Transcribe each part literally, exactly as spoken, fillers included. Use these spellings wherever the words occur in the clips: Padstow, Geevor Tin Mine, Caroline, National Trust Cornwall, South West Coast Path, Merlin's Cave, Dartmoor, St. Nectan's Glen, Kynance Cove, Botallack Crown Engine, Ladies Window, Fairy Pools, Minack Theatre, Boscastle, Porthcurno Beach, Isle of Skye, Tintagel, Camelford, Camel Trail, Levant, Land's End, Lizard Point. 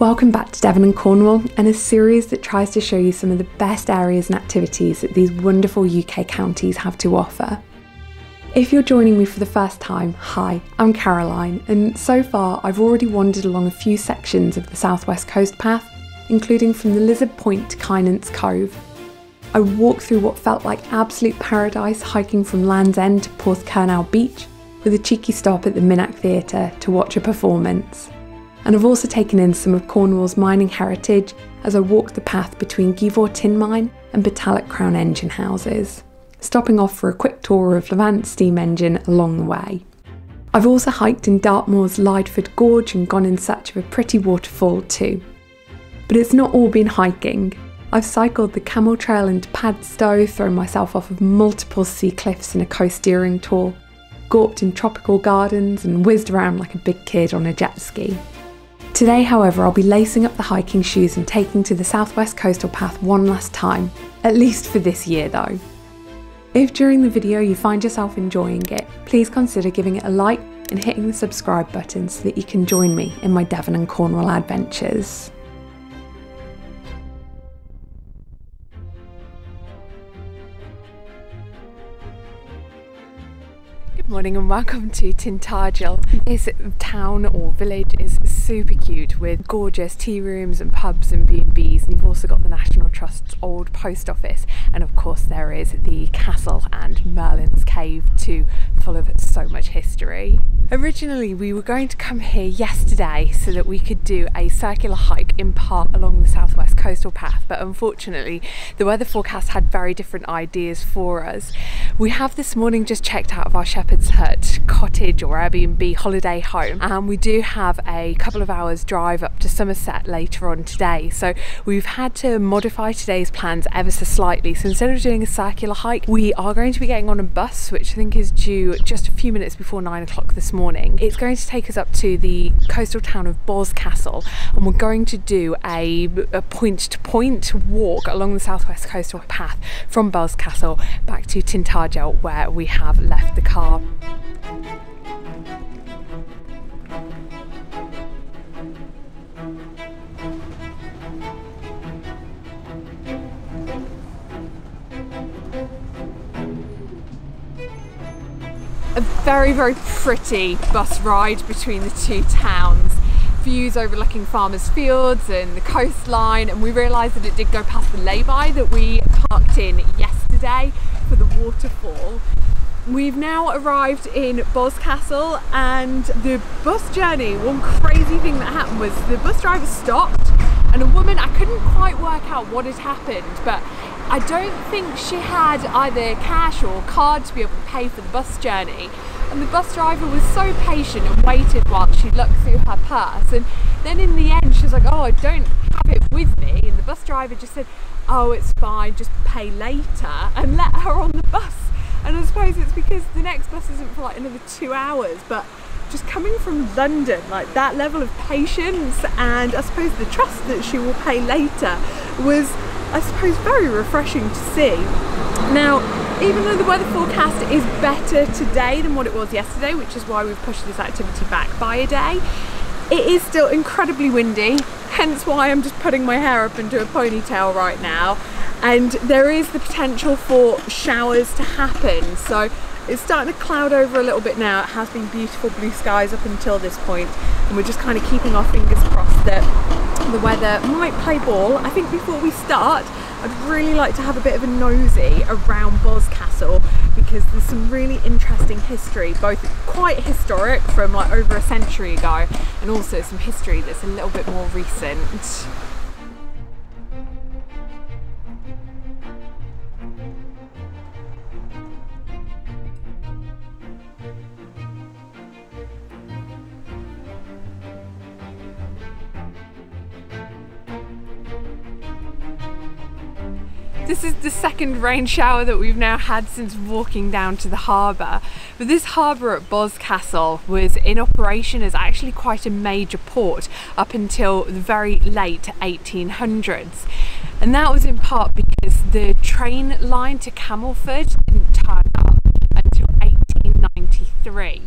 Welcome back to Devon and Cornwall, and a series that tries to show you some of the best areas and activities that these wonderful U K counties have to offer. If you're joining me for the first time, hi, I'm Caroline, and so far I've already wandered along a few sections of the South West Coast Path, including from the Lizard Point to Kynance Cove. I walked through what felt like absolute paradise, hiking from Land's End to Porthcurno Beach, with a cheeky stop at the Minack Theatre to watch a performance. And I've also taken in some of Cornwall's mining heritage as I walked the path between Geevor Tin Mine and Botallack Crown Engine houses, stopping off for a quick tour of Levant steam engine along the way. I've also hiked in Dartmoor's Lydford Gorge and gone in search of a pretty waterfall too. But it's not all been hiking. I've cycled the Camel Trail into Padstow, thrown myself off of multiple sea cliffs in a co-steering tour, gawped in tropical gardens and whizzed around like a big kid on a jet ski. Today, however, I'll be lacing up the hiking shoes and taking to the South West Coastal Path one last time, at least for this year though. If during the video you find yourself enjoying it, please consider giving it a like and hitting the subscribe button so that you can join me in my Devon and Cornwall adventures. Morning and welcome to Tintagel. This town or village is super cute with gorgeous tea rooms and pubs and B and Bs, and you've also got the National Trust's old post office, and of course there is the castle and Merlin's Cave too, full of so much history. Originally we were going to come here yesterday so that we could do a circular hike in part along the South West Coastal Path, but unfortunately the weather forecast had very different ideas for us. We have this morning just checked out of our shepherd's hut cottage or Airbnb holiday home, and we do have a couple of hours drive up to Somerset later on today, so we've had to modify today's plans ever so slightly. So instead of doing a circular hike, we are going to be getting on a bus, which I think is due just a few minutes before nine o'clock this morning. It's going to take us up to the coastal town of Boscastle, and we're going to do a point-to-point walk along the South West Coastal Path from Boscastle back to Tintagel, where we have left the car. A very, very pretty bus ride between the two towns. Views overlooking farmers' fields and the coastline, and we realised that it did go past the lay-by that we parked in yesterday for the waterfall. We've now arrived in Boscastle, and the bus journey, one crazy thing that happened was the bus driver stopped, and a woman, I couldn't quite work out what had happened, but I don't think she had either cash or card to be able to pay for the bus journey, and the bus driver was so patient and waited while she looked through her purse, and then in the end she was like, oh, I don't have it with me, and the bus driver just said, oh, it's fine, just pay later, and let her on the bus. And I suppose it's because the next bus isn't for like another two hours, but just coming from London, like that level of patience and I suppose the trust that she will pay later was, I suppose, very refreshing to see. Now, even though the weather forecast is better today than what it was yesterday, which is why we've pushed this activity back by a day, it is still incredibly windy, hence why I'm just putting my hair up into a ponytail right now. And there is the potential for showers to happen, so it's starting to cloud over a little bit now. It has been beautiful blue skies up until this point, and we're just kind of keeping our fingers crossed that the weather might play ball. I think before we start, I'd really like to have a bit of a nosy around Boscastle, because there's some really interesting history, both quite historic from like over a century ago, and also some history that's a little bit more recent. This is the second rain shower that we've now had since walking down to the harbour. But this harbour at Boscastle was in operation as actually quite a major port up until the very late eighteen hundreds. And that was in part because the train line to Camelford didn't turn up until eighteen ninety-three.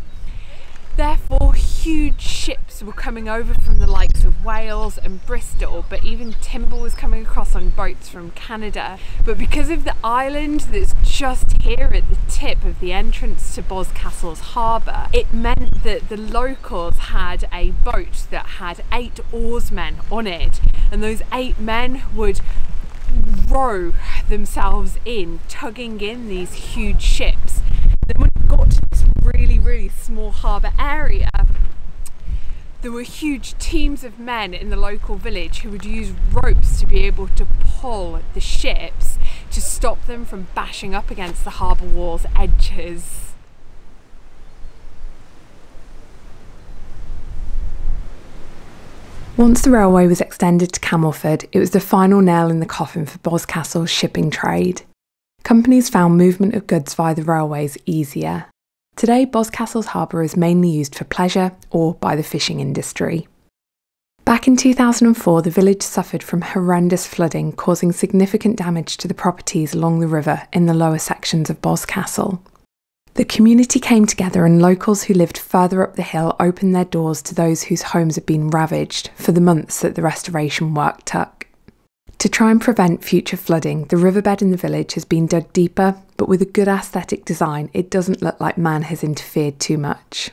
Therefore, huge ships were coming over from the likes of Wales and Bristol, but even timber was coming across on boats from Canada. But because of the island that's just here at the tip of the entrance to Boscastle's harbour, it meant that the locals had a boat that had eight oarsmen on it, and those eight men would row themselves in, tugging in these huge ships. Then when we got to this really really small harbour area, there were huge teams of men in the local village who would use ropes to be able to pull the ships to stop them from bashing up against the harbour wall's edges. Once the railway was extended to Camelford, it was the final nail in the coffin for Boscastle's shipping trade. Companies found movement of goods via the railways easier. Today, Boscastle's harbour is mainly used for pleasure or by the fishing industry. Back in two thousand four, the village suffered from horrendous flooding, causing significant damage to the properties along the river in the lower sections of Boscastle. The community came together, and locals who lived further up the hill opened their doors to those whose homes had been ravaged for the months that the restoration work took. To try and prevent future flooding, the riverbed in the village has been dug deeper, but with a good aesthetic design, it doesn't look like man has interfered too much.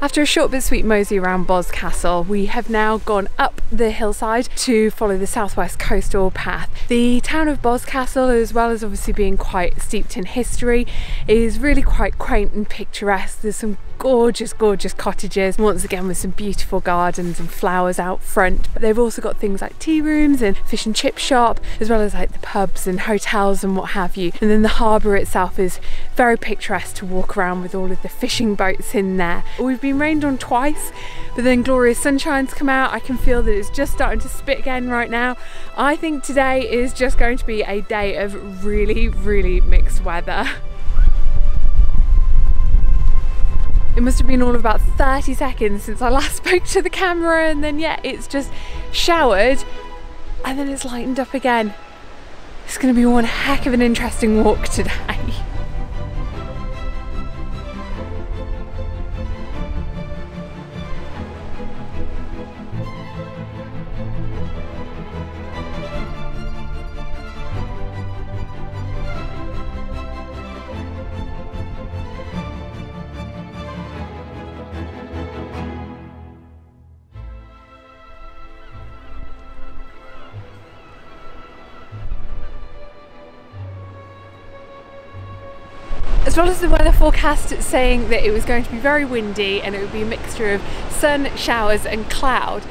After a short but sweet mosey around Boscastle, we have now gone up the hillside to follow the South West Coast Path. The town of Boscastle, as well as obviously being quite steeped in history, is really quite quaint and picturesque. There's some gorgeous, gorgeous cottages, once again with some beautiful gardens and flowers out front. But they've also got things like tea rooms and fish and chip shop, as well as like the pubs and hotels and what have you. And then the harbour itself is very picturesque to walk around with all of the fishing boats in there. We've been rained on twice, but then glorious sunshine's come out. I can feel that it's just starting to spit again right now. I think today is just going to be a day of really really mixed weather. It must have been all of about thirty seconds since I last spoke to the camera, and then yeah, it's just showered and then it's lightened up again. It's gonna be one heck of an interesting walk today. As well as the weather forecast saying that it was going to be very windy and it would be a mixture of sun, showers and cloud,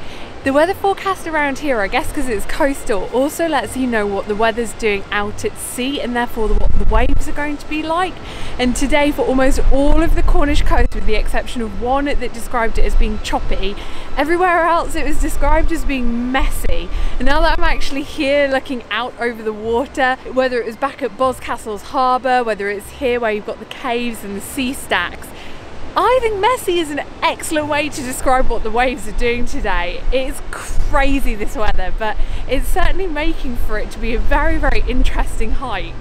the weather forecast around here, I guess because it's coastal, also lets you know what the weather's doing out at sea and therefore what the waves are going to be like. And today, for almost all of the Cornish coast, with the exception of one that described it as being choppy, everywhere else it was described as being messy. And now that I'm actually here looking out over the water, whether it was back at Boscastle's harbour, whether it's here where you've got the caves and the sea stacks, I think messy is an excellent way to describe what the waves are doing today. It's crazy, this weather, but it's certainly making for it to be a very, very interesting hike.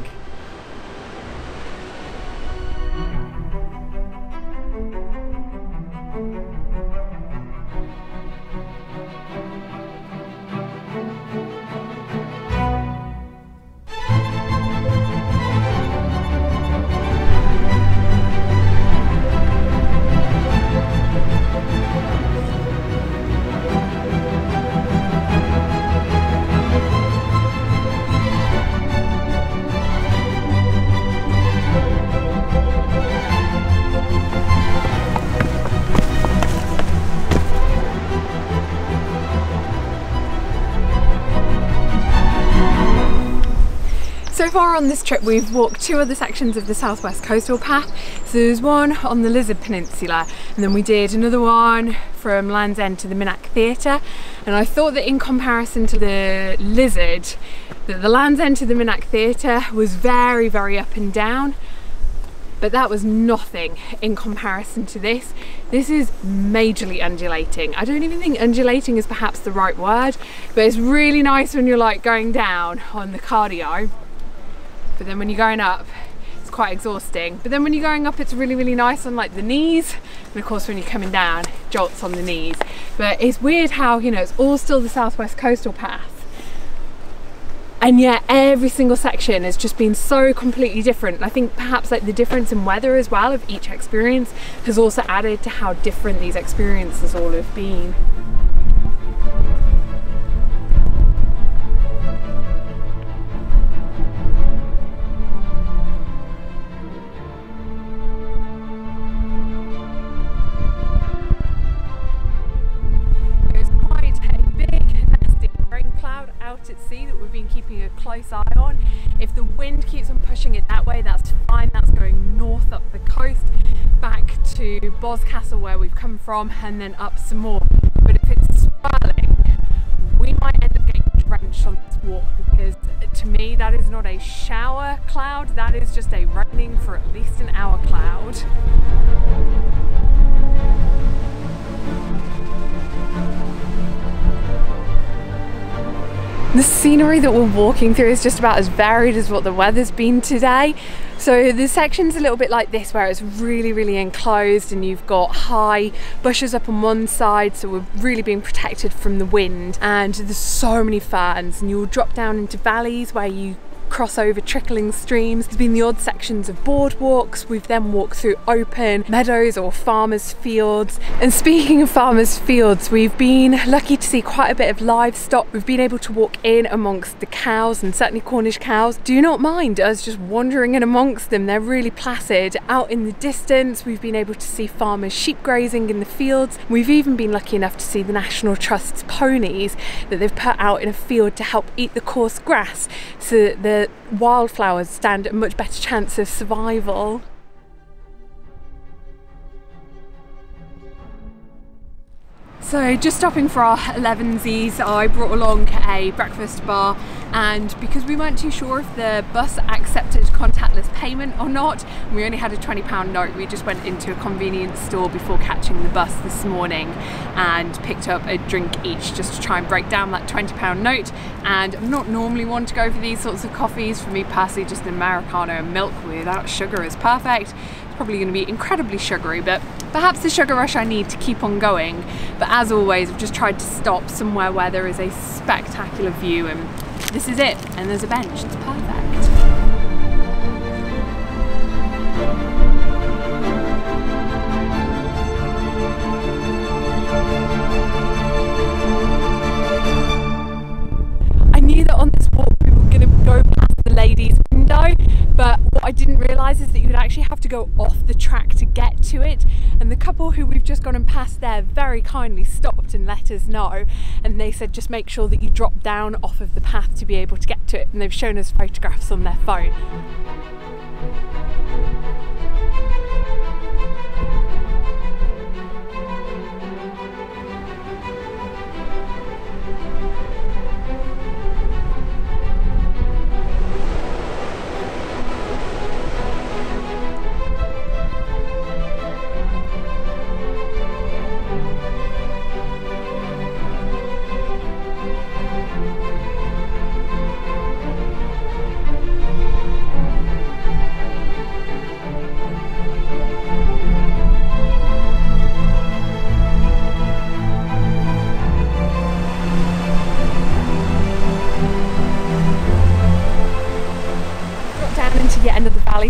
So far on this trip, we've walked two other sections of the South West Coastal Path. So there's one on the Lizard Peninsula, and then we did another one from Land's End to the Minack Theatre. And I thought that in comparison to the Lizard, that the Land's End to the Minack Theatre was very, very up and down. But that was nothing in comparison to this. This is majorly undulating. I don't even think undulating is perhaps the right word, but it's really nice when you're like going down on the cardio. but then when you're going up it's quite exhausting. But then when you're going up it's really really nice on like the knees, and of course when you're coming down jolts on the knees. But it's weird how, you know, it's all still the South West Coastal Path, and yet every single section has just been so completely different. And I think perhaps like the difference in weather as well of each experience has also added to how different these experiences all have been. Keeping a close eye on. If the wind keeps on pushing it that way, that's fine, that's going north up the coast back to Boscastle where we've come from and then up some more. But if it's swirling we might end up getting drenched on this walk, because to me that is not a shower cloud, that is just a raining for at least an hour cloud. The scenery that we're walking through is just about as varied as what the weather's been today. So the section's a little bit like this where it's really really enclosed and you've got high bushes up on one side, so we're really being protected from the wind, and there's so many ferns, and you'll drop down into valleys where you cross over trickling streams. There's been the odd sections of boardwalks. We've then walked through open meadows or farmers' fields. And speaking of farmers' fields, we've been lucky to see quite a bit of livestock. We've been able to walk in amongst the cows, and certainly Cornish cows do not mind us just wandering in amongst them. They're really placid. Out in the distance, we've been able to see farmers' sheep grazing in the fields. We've even been lucky enough to see the National Trust's ponies that they've put out in a field to help eat the coarse grass so that the wildflowers stand a much better chance of survival. So just stopping for our elevensies, I brought along a breakfast bar, and because we weren't too sure if the bus accepted contactless payment or not, we only had a twenty pound note, we just went into a convenience store before catching the bus this morning and picked up a drink each just to try and break down that twenty pound note. And I'm not normally one to go for these sorts of coffees. For me personally, just an Americano and milk without sugar is perfect. Probably going to be incredibly sugary, but perhaps the sugar rush I need to keep on going. But as always, I've just tried to stop somewhere where there is a spectacular view, and this is it, and there's a bench, it's perfect. I knew that on this walk we were going to go past the ladies' window, but what I didn't realise is that you'd actually have to go off the track to get to it. And the couple who we've just gone and passed there very kindly stopped and let us know, and they said just make sure that you drop down off of the path to be able to get to it, and they've shown us photographs on their phone.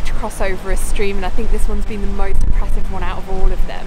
To cross over a stream, and I think this one's been the most impressive one out of all of them.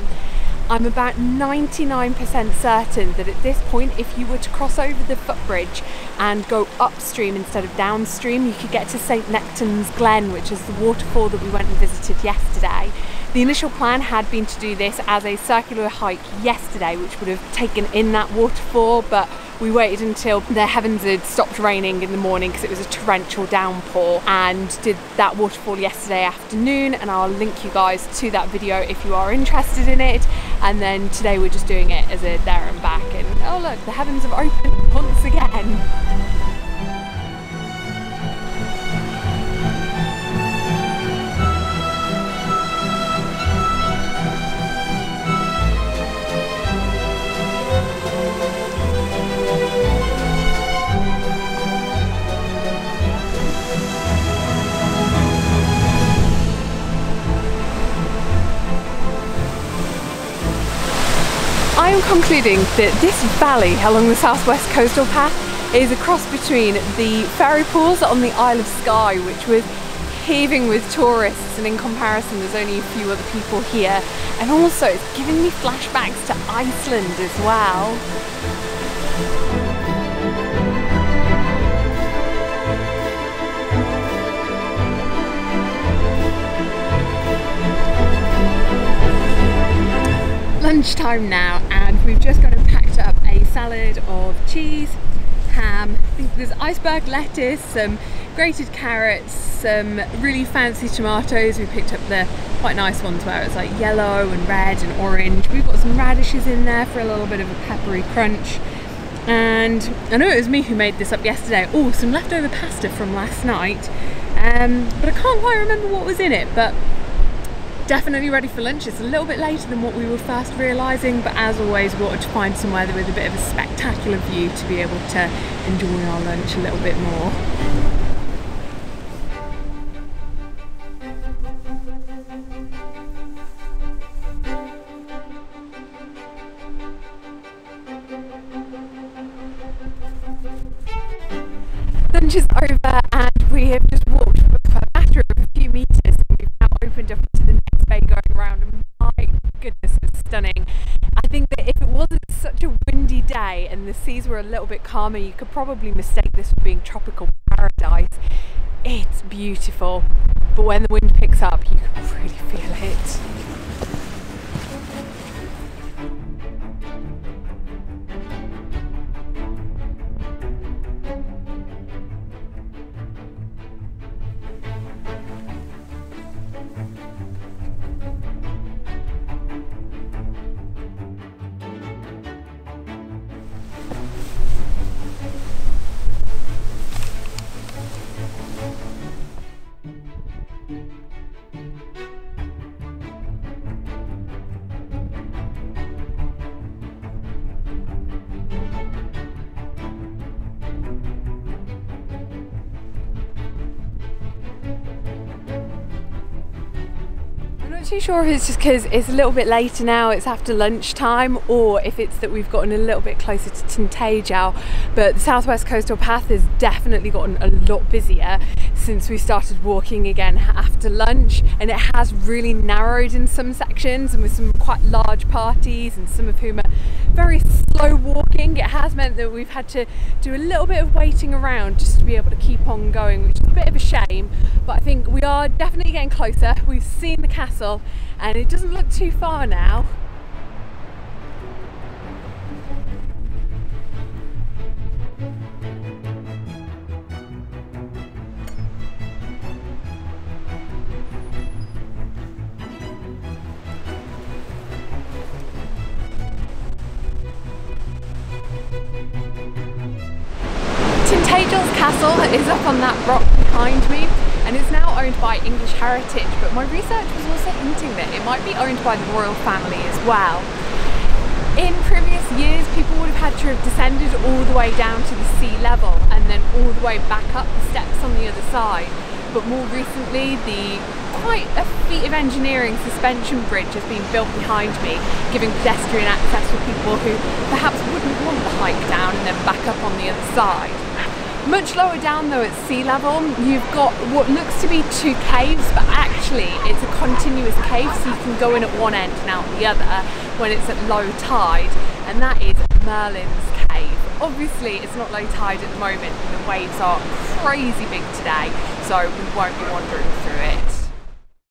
I'm about ninety-nine percent certain that at this point, if you were to cross over the footbridge and go upstream instead of downstream, you could get to Saint Nectan's Glen, which is the waterfall that we went and visited yesterday. The initial plan had been to do this as a circular hike yesterday, which would have taken in that waterfall, but we waited until the heavens had stopped raining in the morning because it was a torrential downpour, and did that waterfall yesterday afternoon, and I'll link you guys to that video if you are interested in it. And then today we're just doing it as a there and back, and oh look, the heavens have opened once again. I'm concluding that this valley along the South West Coastal Path is a cross between the Fairy Pools on the Isle of Skye, which was heaving with tourists, and in comparison there's only a few other people here, and also it's giving me flashbacks to Iceland as well. Lunchtime now, and we've just got and packed up a salad of cheese, ham, there's iceberg lettuce, some grated carrots, some really fancy tomatoes. We picked up the quite nice ones where it's like yellow and red and orange. We've got some radishes in there for a little bit of a peppery crunch, and I know it was me who made this up yesterday. Oh, some leftover pasta from last night, um, but I can't quite remember what was in it, but definitely ready for lunch. It's a little bit later than what we were first realising, but as always we wanted to find somewhere with a bit of a spectacular view to be able to enjoy our lunch a little bit more. Lunch is over and we have just walked for a matter of a few metres and we've now opened up to the going around, and my goodness, it's stunning. I think that if it wasn't such a windy day and the seas were a little bit calmer, you could probably mistake this for being tropical paradise. It's beautiful, but when the wind picks up you can really feel it. Not too sure if it's just because it's a little bit later now, it's after lunchtime, or if it's that we've gotten a little bit closer to Tintagel, but the South West Coastal Path has definitely gotten a lot busier since we started walking again after lunch, and it has really narrowed in some sections, and with some quite large parties and some of whom are very slow walking, it has meant that we've had to do a little bit of waiting around just to be able to keep on going, which is a bit of a shame, but I think we are definitely getting closer. We've seen the castle and it doesn't look too far now. Tintagel's castle is up on that rock behind me, and it's now owned by English Heritage, but my research was also hinting that it might be owned by the royal family as well. In previous years people would have had to have descended all the way down to the sea level and then all the way back up the steps on the other side, but more recently the quite a feat of engineering suspension bridge has been built behind me, giving pedestrian access for people who perhaps wouldn't want the hike down and then back up on the other side. Much lower down though at sea level you've got what looks to be two caves, but actually it's a continuous cave, so you can go in at one end and out the other when it's at low tide, and that is Merlin's Cave. Obviously it's not low tide at the moment and the waves are crazy big today, so we won't be wandering through it.